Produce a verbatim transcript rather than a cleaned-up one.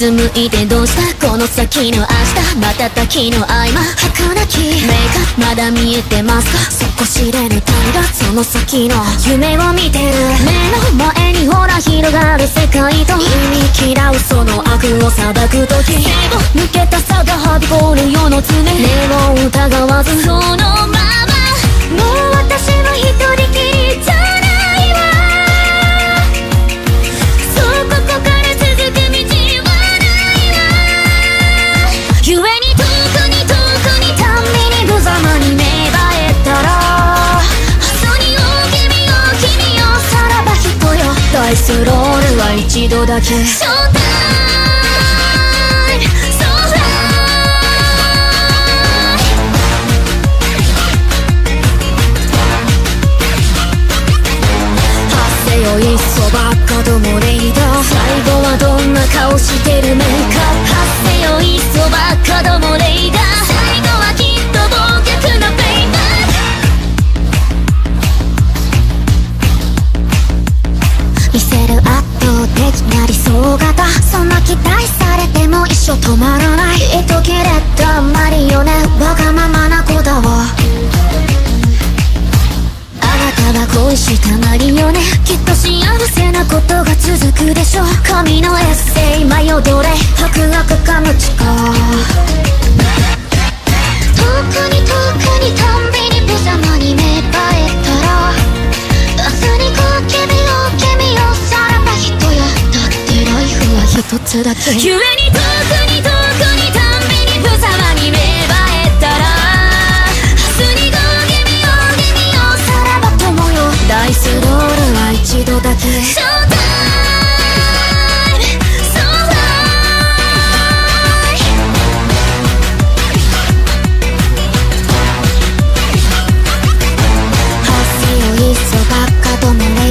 つむいてどうしたこの先の明日、また滝の合間儚き目がまだ見えてますか、少しれぬ旅がその先の夢を見てる、目の前にほら広がる世界と、忌み嫌うその悪を裁くとき、背を抜けた差がはびこる世の常、目を疑わずそのまま、もう私は一人きりじゃないわ、そうここから続く道はないわ、故に遠くに遠くにたんびに無様に芽生えたら、朝にお君を君をさらば人よ、ダイスロールは一度だけショータイムいっそばっかともレイダー、最後はどんな顔してるメイクアップ、発生よいっそばっかともレイダー、最後はきっと忘却のペイバック見せる圧倒的な理想型、そんな期待されても一生止まらない、えっとけれどあんまりよね、わがままな子だわ、恋したなりよね、きっと幸せなことが続くでしょう、神のエッセイ迷いどれ白悪か無知か、遠くに遠くにたんびに無様に芽生えたら、明日にこう君を君をさらば人よ、だってライフは一つだけ、故に遠くに遠くにたんびに無様に芽生えたら、ダイスロールは一度だけショータイムソーライ、発生よいっそばっかともね